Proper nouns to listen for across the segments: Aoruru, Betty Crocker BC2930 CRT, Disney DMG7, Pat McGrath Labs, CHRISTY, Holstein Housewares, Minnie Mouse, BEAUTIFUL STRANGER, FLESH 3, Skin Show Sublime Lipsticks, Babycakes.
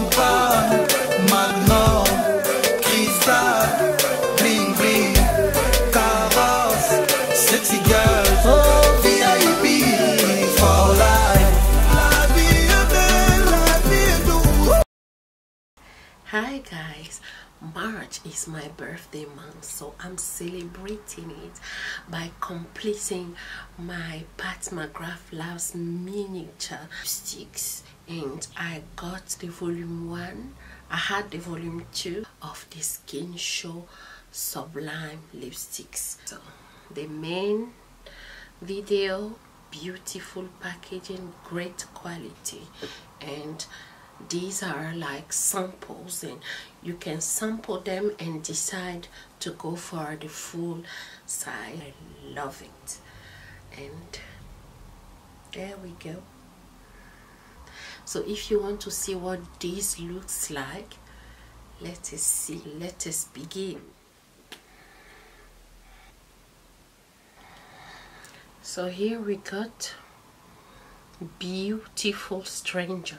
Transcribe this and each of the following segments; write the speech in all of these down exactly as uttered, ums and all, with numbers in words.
comprado, mas no cristal, bling bling, carrosse, sexy girls, oh V I P for life. La vida, la vida. Hi guys, March is my birthday month, so I'm celebrating it by completing my Pat McGrath Labs miniature sticks, and I got the volume one. I had the volume two of the Skin Show Sublime Lipsticks. So the main video, beautiful packaging, great quality, and these are like samples, and you can sample them and decide to go for the full size. I love it. And there we go. So if you want to see what this looks like, let us see, let us begin. So here we got Beautiful Stranger.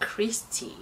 CHRISTY.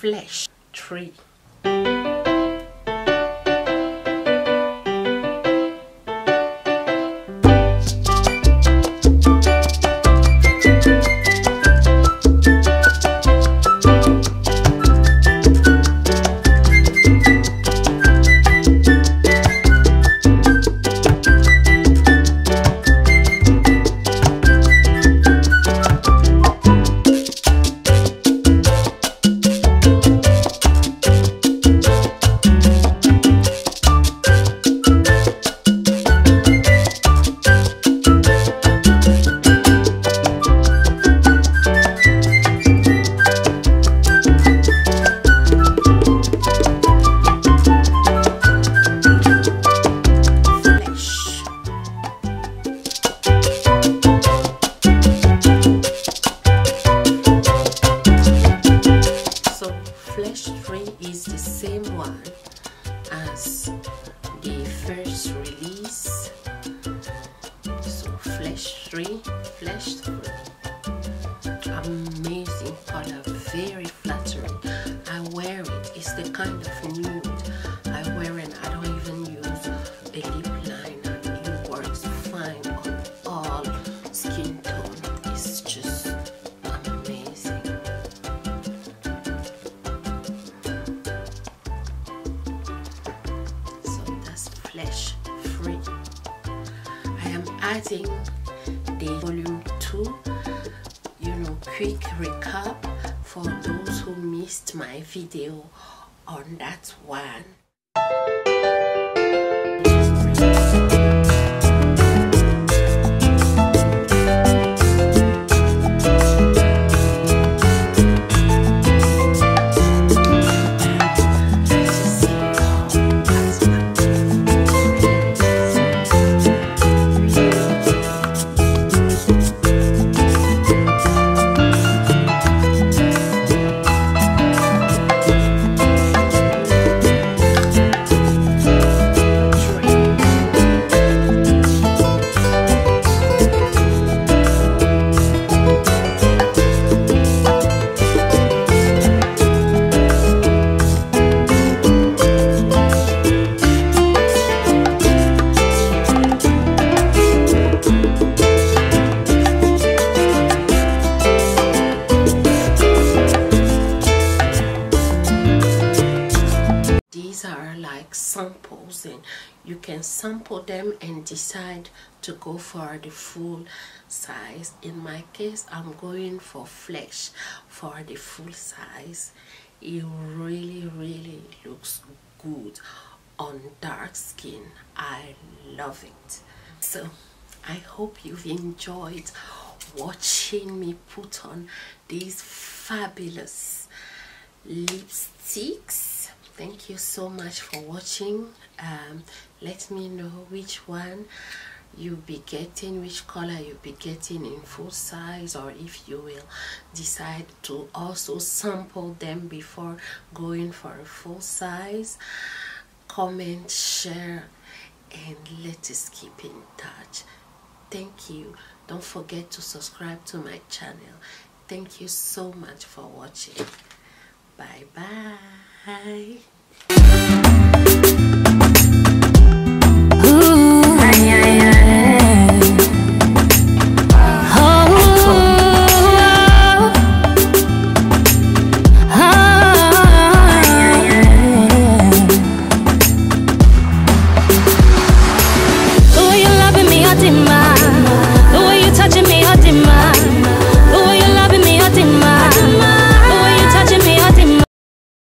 FLESH three. Flesh three, amazing color, very flattering. I wear it, it's the kind of nude I wear, and I don't even use a lip liner. It works fine on all skin tone. It's just amazing. starting the volume two, you know, quick recap for those who missed my video on that one. Samples, and you can sample them and decide to go for the full size. In my case, I'm going for Flesh for the full size. It really really looks good on dark skin. I love it. So I hope you've enjoyed watching me put on these fabulous lipsticks. Thank you so much for watching. Um, let me know which one you'll be getting, which color you'll be getting in full size, or if you will decide to also sample them before going for a full size. Comment, share, and let us keep in touch. Thank you. Don't forget to subscribe to my channel. Thank you so much for watching. Bye bye.